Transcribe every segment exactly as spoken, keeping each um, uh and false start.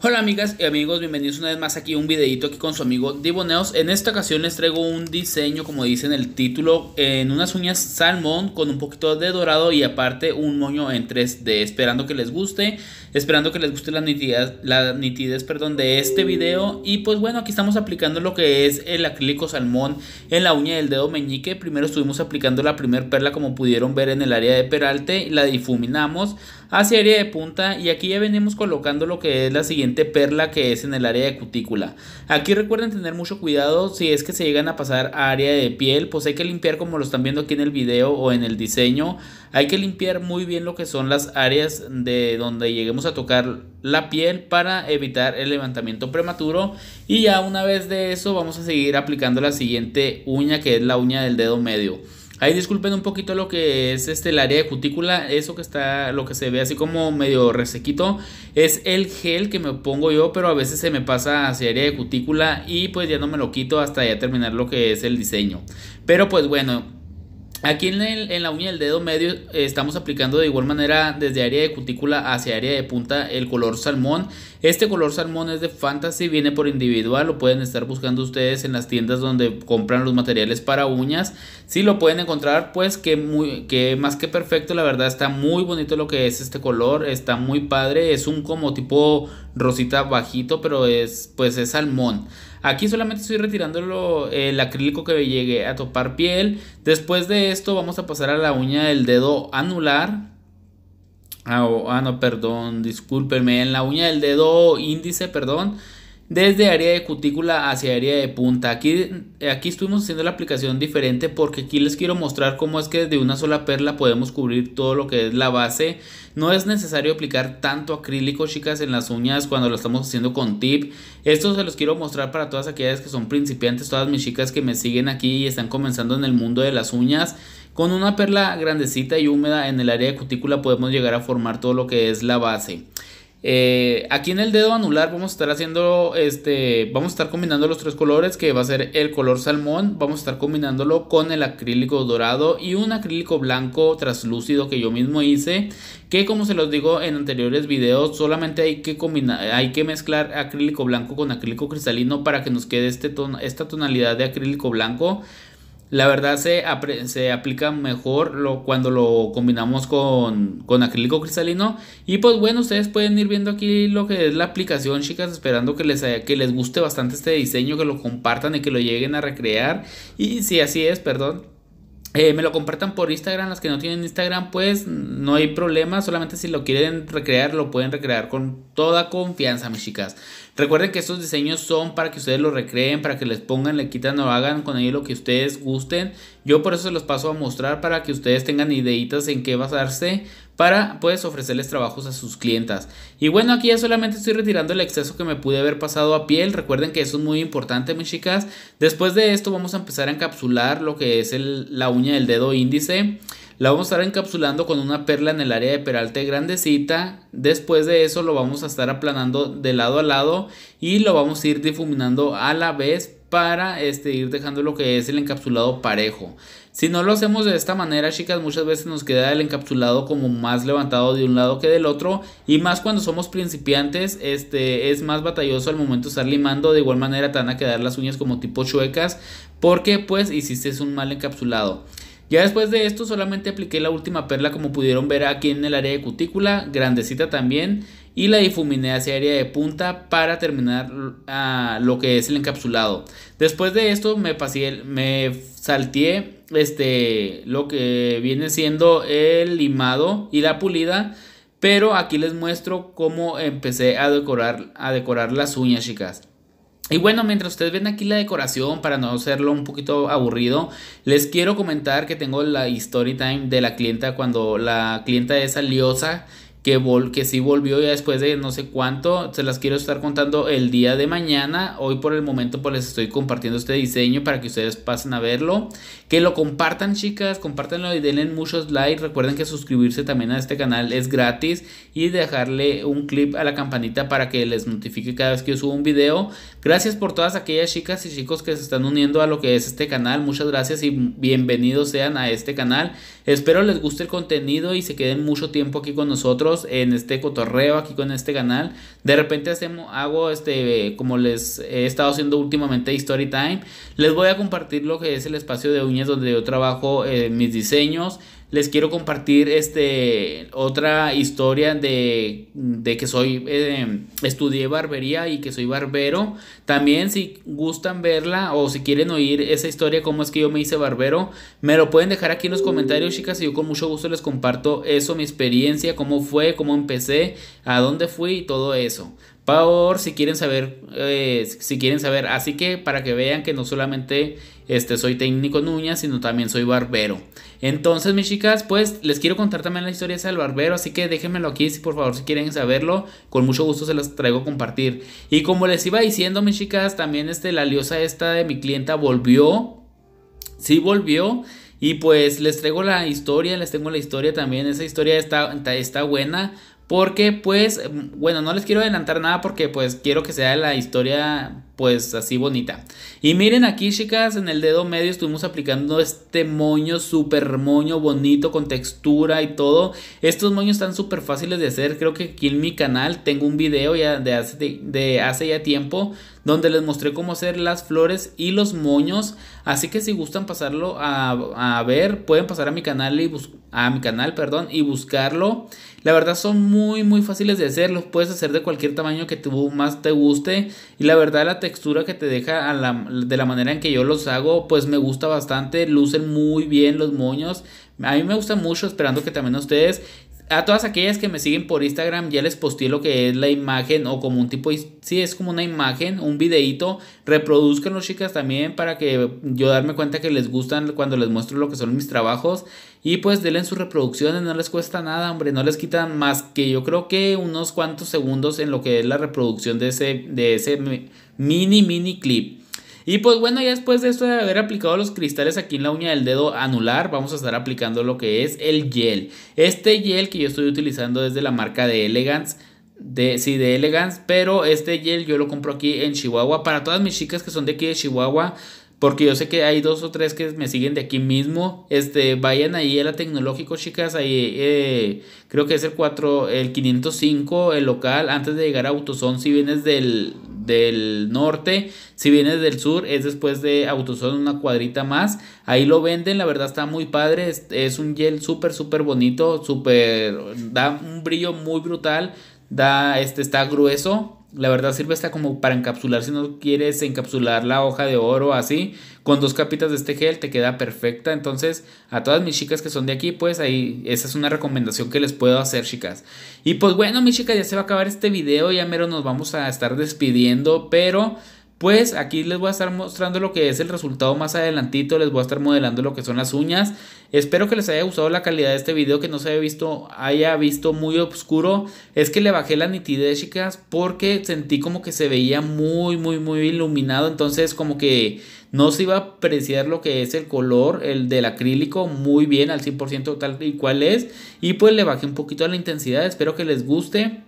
Hola amigas y amigos, bienvenidos una vez más aquí a un videito aquí con su amigo Divoneos. En esta ocasión les traigo un diseño, como dice en el título, en unas uñas salmón con un poquito de dorado y aparte un moño en tres D. Esperando que les guste, esperando que les guste la nitidez, la nitidez perdón, de este video. Y pues bueno, aquí estamos aplicando lo que es el acrílico salmón en la uña del dedo meñique. Primero estuvimos aplicando la primer perla, como pudieron ver, en el área de peralte. La difuminamos hacia área de punta y aquí ya venimos colocando lo que es la siguiente perla, que es en el área de cutícula. Aquí recuerden tener mucho cuidado, si es que se llegan a pasar a área de piel, pues hay que limpiar, como lo están viendo aquí en el video o en el diseño, hay que limpiar muy bien lo que son las áreas de donde lleguemos a tocar la piel para evitar el levantamiento prematuro. Y ya una vez de eso vamos a seguir aplicando la siguiente uña, que es la uña del dedo medio. Ahí disculpen un poquito lo que es este el área de cutícula, eso que está, lo que se ve así como medio resequito, es el gel que me pongo yo, pero a veces se me pasa hacia área de cutícula y pues ya no me lo quito hasta ya terminar lo que es el diseño. Pero pues bueno, aquí en, el, en la uña del dedo medio estamos aplicando de igual manera desde área de cutícula hacia área de punta el color salmón. Este color salmón es de Fantasy, viene por individual, lo pueden estar buscando ustedes en las tiendas donde compran los materiales para uñas. Si lo pueden encontrar, pues que, muy, que más que perfecto, la verdad está muy bonito lo que es este color, está muy padre, es un como tipo rosita bajito, pero es pues es salmón. Aquí solamente estoy retirando el acrílico que llegué a topar piel. Después de esto vamos a pasar a la uña del dedo anular. Ah, oh, ah no, perdón, discúlpenme. En la uña del dedo índice, perdón. Desde área de cutícula hacia área de punta. Aquí, aquí estuvimos haciendo la aplicación diferente porque aquí les quiero mostrar cómo es que de una sola perla podemos cubrir todo lo que es la base. No es necesario aplicar tanto acrílico, chicas, en las uñas cuando lo estamos haciendo con tip. Esto se los quiero mostrar para todas aquellas que son principiantes, todas mis chicas que me siguen aquí y están comenzando en el mundo de las uñas. Con una perla grandecita y húmeda en el área de cutícula podemos llegar a formar todo lo que es la base. Eh, aquí en el dedo anular vamos a estar haciendo este vamos a estar combinando los tres colores, que va a ser el color salmón. Vamos a estar combinándolo con el acrílico dorado y un acrílico blanco traslúcido que yo mismo hice, que como se los digo en anteriores videos, solamente hay que combinar, hay que mezclar acrílico blanco con acrílico cristalino para que nos quede este tono, esta tonalidad de acrílico blanco. La verdad se, se aplica mejor lo, cuando lo combinamos con, con acrílico cristalino. Y pues bueno, ustedes pueden ir viendo aquí lo que es la aplicación, chicas, esperando que les, que les guste bastante este diseño, que lo compartan y que lo lleguen a recrear. Y si así es, perdón, eh, me lo compartan por Instagram. Las que no tienen Instagram, pues no hay problema, solamente si lo quieren recrear, lo pueden recrear con toda confianza, mis chicas. Recuerden que estos diseños son para que ustedes los recreen, para que les pongan, le quitan o hagan con ellos lo que ustedes gusten. Yo por eso se los paso a mostrar, para que ustedes tengan ideitas en qué basarse para pues ofrecerles trabajos a sus clientas. Y bueno, aquí ya solamente estoy retirando el exceso que me pude haber pasado a piel. Recuerden que eso es muy importante, mis chicas. Después de esto vamos a empezar a encapsular lo que es el, la uña del dedo índice. La vamos a estar encapsulando con una perla en el área de peralte grandecita. Después de eso lo vamos a estar aplanando de lado a lado y lo vamos a ir difuminando a la vez para este, ir dejando lo que es el encapsulado parejo. Si no lo hacemos de esta manera, chicas, muchas veces nos queda el encapsulado como más levantado de un lado que del otro, y más cuando somos principiantes, este, es más batalloso al momento de estar limando. De igual manera te van a quedar las uñas como tipo chuecas porque pues hiciste un mal encapsulado. Ya después de esto solamente apliqué la última perla, como pudieron ver aquí en el área de cutícula, grandecita también, y la difuminé hacia área de punta para terminar uh, lo que es el encapsulado. Después de esto me, pasé, me salteé este, lo que viene siendo el limado y la pulida, pero aquí les muestro cómo empecé a decorar, a decorar las uñas, chicas. Y bueno, mientras ustedes ven aquí la decoración, para no hacerlo un poquito aburrido, les quiero comentar que tengo la story time de la clienta, cuando la clienta es aliosa, que, vol que sí volvió ya después de no sé cuánto. Se las quiero estar contando el día de mañana. Hoy por el momento pues les estoy compartiendo este diseño para que ustedes pasen a verlo, que lo compartan, chicas, compártanlo y denle muchos likes. Recuerden que suscribirse también a este canal es gratis, y dejarle un clip a la campanita para que les notifique cada vez que yo subo un video. Gracias por todas aquellas chicas y chicos que se están uniendo a lo que es este canal. Muchas gracias y bienvenidos sean a este canal. Espero les guste el contenido y se queden mucho tiempo aquí con nosotros. nosotros en este cotorreo aquí con este canal. De repente hacemos, hago este, como les he estado haciendo últimamente, Story Time. Les voy a compartir lo que es el espacio de uñas donde yo trabajo eh, mis diseños. Les quiero compartir este, otra historia de, de que soy eh, estudié barbería y que soy barbero. También si gustan verla o si quieren oír esa historia, cómo es que yo me hice barbero, me lo pueden dejar aquí en los comentarios, chicas, y yo con mucho gusto les comparto eso, mi experiencia, cómo fue, cómo empecé, a dónde fui y todo eso. Por si quieren saber, eh, si quieren saber, así que para que vean que no solamente este, soy técnico en uñas, sino también soy barbero. Entonces, mis chicas, pues les quiero contar también la historia esa del barbero, así que déjenmelo aquí, si por favor, si quieren saberlo, con mucho gusto se las traigo a compartir. Y como les iba diciendo, mis chicas, también este, la liosa esta de mi clienta volvió, sí volvió. Y pues les traigo la historia, les tengo la historia también. Esa historia está, está buena porque pues, bueno, no les quiero adelantar nada porque pues quiero que sea la historia pues así bonita. Y miren aquí, chicas, en el dedo medio estuvimos aplicando este moño, súper moño bonito con textura y todo. Estos moños están súper fáciles de hacer. Creo que aquí en mi canal tengo un video ya de hace, de, de hace ya tiempo, donde les mostré cómo hacer las flores y los moños. Así que si gustan pasarlo a, a ver, pueden pasar a mi canal y a mi canal, perdón, y buscarlo. La verdad son muy muy fáciles de hacer. Los puedes hacer de cualquier tamaño que tú más te guste. Y la verdad la textura que te deja a la, de la manera en que yo los hago, pues me gusta bastante. Lucen muy bien los moños. A mí me gusta mucho, esperando que también a ustedes. A todas aquellas que me siguen por Instagram ya les posteé lo que es la imagen o como un tipo, sí, es como una imagen, un videito. Reproduzcanlo, chicas, también para que yo darme cuenta que les gustan cuando les muestro lo que son mis trabajos. Y pues denle sus reproducciones, no les cuesta nada, hombre, no les quitan más que yo creo que unos cuantos segundos en lo que es la reproducción de ese, de ese mini mini clip. Y pues bueno, ya después de esto de haber aplicado los cristales aquí en la uña del dedo anular, vamos a estar aplicando lo que es el gel. Este gel que yo estoy utilizando es de la marca de Elegance. De, sí, de Elegance, pero este gel yo lo compro aquí en Chihuahua. Para todas mis chicas que son de aquí de Chihuahua, porque yo sé que hay dos o tres que me siguen de aquí mismo. Este, vayan ahí a la Tecnológico, chicas. Ahí eh, creo que es el cuatro, el quinientos cinco, el local. Antes de llegar a AutoZone, si vienes del, del norte, si vienes del sur, es después de AutoZone, una cuadrita más. Ahí lo venden, la verdad está muy padre. Es, es un gel súper, súper bonito. Súper, da un brillo muy brutal. Da, este, está grueso. La verdad sirve hasta como para encapsular, si no quieres encapsular la hoja de oro así, con dos capitas de este gel te queda perfecta. Entonces a todas mis chicas que son de aquí, pues ahí esa es una recomendación que les puedo hacer, chicas. Y pues bueno, mis chicas, ya se va a acabar este video, ya mero nos vamos a estar despidiendo, pero pues aquí les voy a estar mostrando lo que es el resultado más adelantito. Les voy a estar modelando lo que son las uñas. Espero que les haya gustado la calidad de este video, que no se haya visto, haya visto muy oscuro. Es que le bajé la nitidez, chicas, porque sentí como que se veía muy, muy, muy iluminado. Entonces como que no se iba a apreciar lo que es el color, el del acrílico, muy bien, al cien por ciento tal y cual es. Y pues le bajé un poquito a la intensidad. Espero que les guste.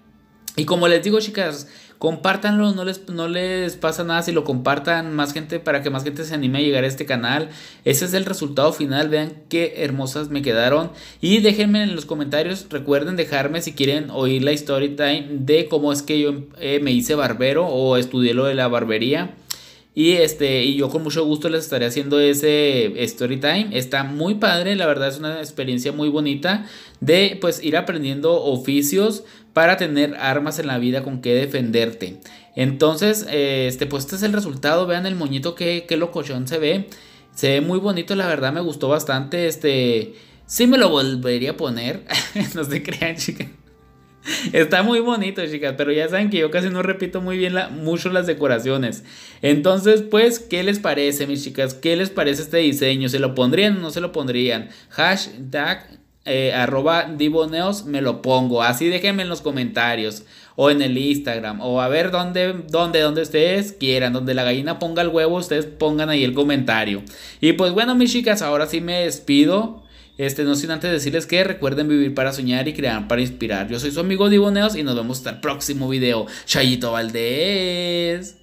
Y como les digo, chicas, compártanlo, no les, no les pasa nada si lo compartan más gente, para que más gente se anime a llegar a este canal. Ese es el resultado final, vean qué hermosas me quedaron. Y déjenme en los comentarios, recuerden dejarme si quieren oír la story time de cómo es que yo eh, me hice barbero o estudié lo de la barbería. Y, este, y yo con mucho gusto les estaré haciendo ese story time. Está muy padre, la verdad es una experiencia muy bonita de pues ir aprendiendo oficios para tener armas en la vida con que defenderte. Entonces, este, pues este es el resultado. Vean el moñito, que, que locochón se ve. Se ve muy bonito, la verdad me gustó bastante. Este, sí me lo volvería a poner. No se crean, chicas. Está muy bonito, chicas, pero ya saben que yo casi no repito muy bien la, mucho las decoraciones. Entonces, pues, ¿qué les parece, mis chicas? ¿Qué les parece este diseño? ¿Se lo pondrían o no se lo pondrían? Hashtag... Eh, arroba Divoneos, me lo pongo. Así déjenme en los comentarios, o en el Instagram, o a ver donde, donde, donde ustedes quieran, donde la gallina ponga el huevo, ustedes pongan ahí el comentario. Y pues bueno, mis chicas, ahora sí me despido. Este, no sin antes decirles que recuerden vivir para soñar y crear para inspirar. Yo soy su amigo Divoneos y nos vemos hasta el próximo video. Chayito Valdez.